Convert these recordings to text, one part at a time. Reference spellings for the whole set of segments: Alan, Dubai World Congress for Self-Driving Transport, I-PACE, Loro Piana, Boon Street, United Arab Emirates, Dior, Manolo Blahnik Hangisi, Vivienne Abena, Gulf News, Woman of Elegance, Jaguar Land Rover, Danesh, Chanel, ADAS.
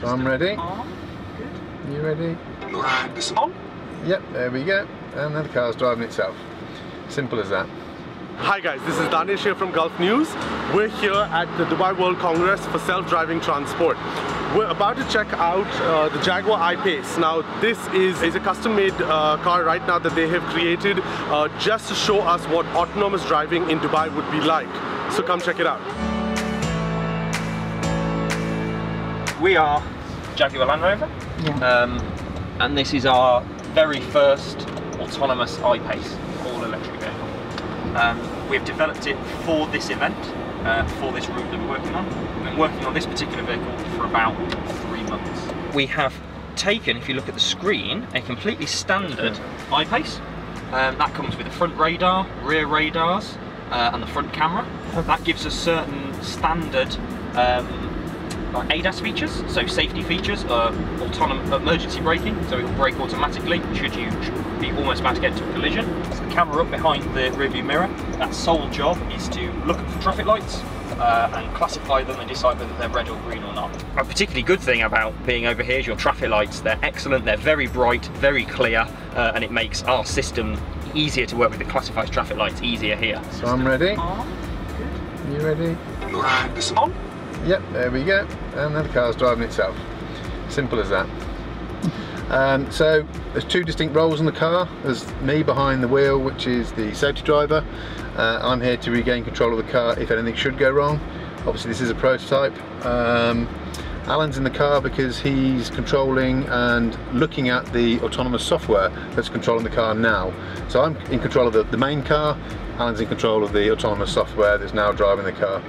So I'm ready. Good. You ready? On. Yep, there we go. And then the car's driving itself. Simple as that. Hi guys, this is Danesh here from Gulf News. We're here at the Dubai World Congress for Self-Driving Transport. We're about to check out the Jaguar I-PACE. Now this is a custom-made car right now that they have created just to show us what autonomous driving in Dubai would be like. So come check it out. We are Jaguar Land Rover, yeah. And this is our very first autonomous I-PACE, all-electric vehicle. We've developed it for this event, for this route that we're working on. We've been working on this particular vehicle for about 3 months. We have taken, if you look at the screen, a completely standard I-PACE. That comes with the front radar, rear radars, and the front camera. That gives us certain standard ADAS features, so safety features, autonomous emergency braking, so it will brake automatically should you be almost about to get into a collision. There's the camera up behind the rearview mirror. That sole job is to look for traffic lights and classify them and decide whether they're red or green or not. A particularly good thing about being over here is your traffic lights. They're excellent, they're very bright, very clear, and it makes our system easier to work with. It classifies traffic lights easier here. So I'm ready. You ready? On. Yep, there we go, and then the car's driving itself. Simple as that. So there's two distinct roles in the car. There's me behind the wheel, which is the safety driver. I'm here to regain control of the car if anything should go wrong. Obviously this is a prototype. Alan's in the car because he's controlling and looking at the autonomous software that's controlling the car now. So I'm in control of the main car, Alan's in control of the autonomous software that's now driving the car.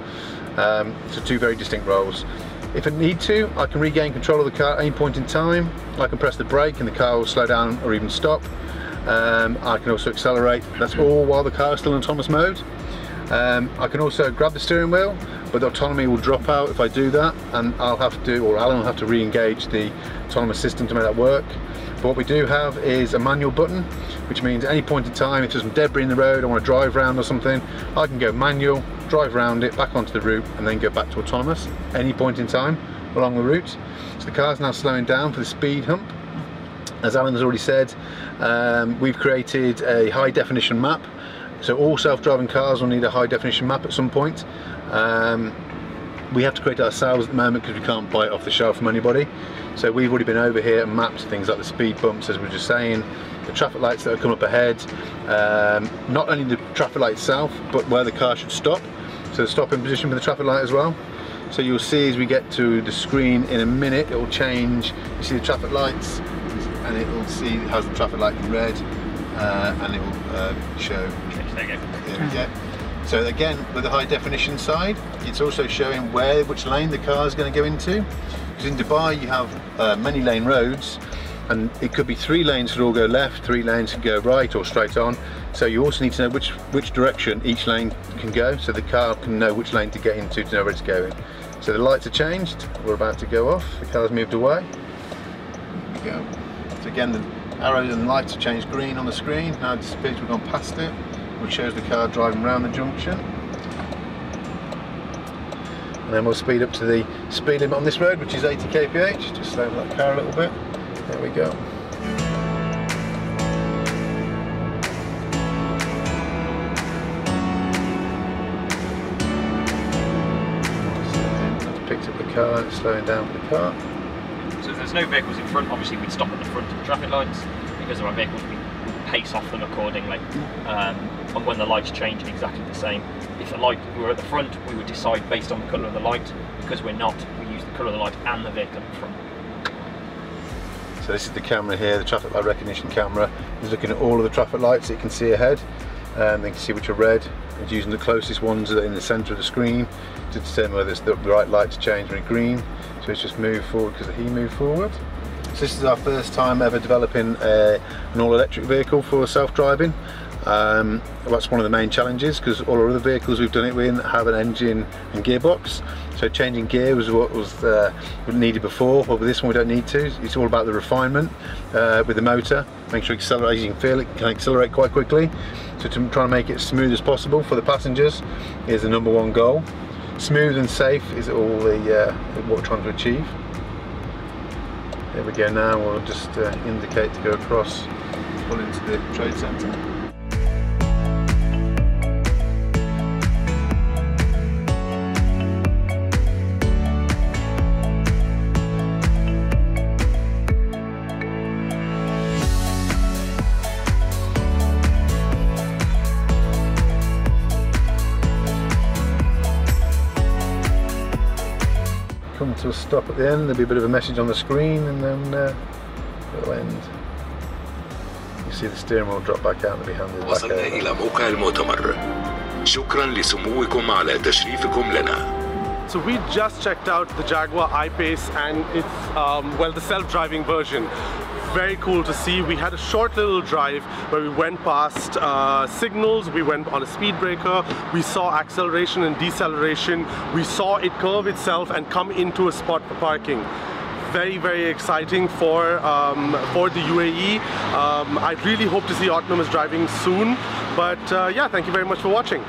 So two very distinct roles. If I need to, I can regain control of the car at any point in time. I can press the brake and the car will slow down or even stop. I can also accelerate. That's all while the car is still in autonomous mode. I can also grab the steering wheel, but the autonomy will drop out if I do that, and I'll have to, or Alan will have to re-engage the autonomous system to make that work. But what we do have is a manual button, which means at any point in time, if there's some debris in the road, I want to drive round or something, I can go manual, drive round it, back onto the route, and then go back to autonomous at any point in time along the route. So the car's now slowing down for the speed hump. As Alan has already said, we've created a high definition map. So all self-driving cars will need a high definition map at some point. We have to create ourselves at the moment because we can't buy it off the shelf from anybody. So we've already been over here and mapped things like the speed bumps, as we were just saying, the traffic lights that have come up ahead, not only the traffic light itself, but where the car should stop. So stop in position for the traffic light as well. So you'll see as we get to the screen in a minute, it will change. You see the traffic lights and it will see, it has the traffic light in red. And it will show. There you go. There we go. So again, with the high definition side, it's also showing where, which lane the car is going to go into. Because in Dubai you have many lane roads, and it could be 3 lanes could all go left, 3 lanes can go right or straight on. So you also need to know which direction each lane can go, so the car can know which lane to get into to know where it's going. So the lights are changed. We're about to go off. The car's moved away. There we go. So again, the arrows and lights have changed green on the screen. Now it disappears, we've gone past it, which shows the car driving around the junction. And then we'll speed up to the speed limit on this road, which is 80 kph. Just slow that car a little bit. There we go. That's picked up the car, it's slowing down for the car. So if there's no vehicles in front, obviously we'd stop at the front of the traffic lights. Because there are vehicles, we pace off them accordingly. And when the lights change, exactly the same. If the light were at the front, we would decide based on the colour of the light. Because we're not, we use the colour of the light and the vehicle in front. So this is the camera here, the traffic light recognition camera. It's looking at all of the traffic lights that you can see ahead. They can see which are red. It's using the closest ones that are in the centre of the screen to determine whether it's the right light to change when it's green. So it's just moved forward because he moved forward. So this is our first time ever developing an all-electric vehicle for self-driving. That's one of the main challenges, because all our other vehicles we've done it with have an engine and gearbox. So changing gear was what was needed before, but with this one we don't need to. It's all about the refinement with the motor. Make sure accelerating, you can feel it can accelerate quite quickly. So to try and make it as smooth as possible for the passengers is the #1 goal. Smooth and safe is all what we're trying to achieve. There we go, now we'll just indicate to go across, pull into the trade centre. To a stop at the end, there'll be a bit of a message on the screen, and then it'll end. You see the steering wheel drop back out and be handed back over. إلى موقع المؤتمر. شكرا لسموكم على تشريفكم لنا. So we just checked out the Jaguar I-PACE and it's well, the self-driving version. Very cool to see. We had a short little drive where we went past signals, we went on a speed breaker, we saw acceleration and deceleration, we saw it curve itself and come into a spot for parking. Very, very exciting for the UAE. I really hope to see autonomous driving soon, but yeah, thank you very much for watching.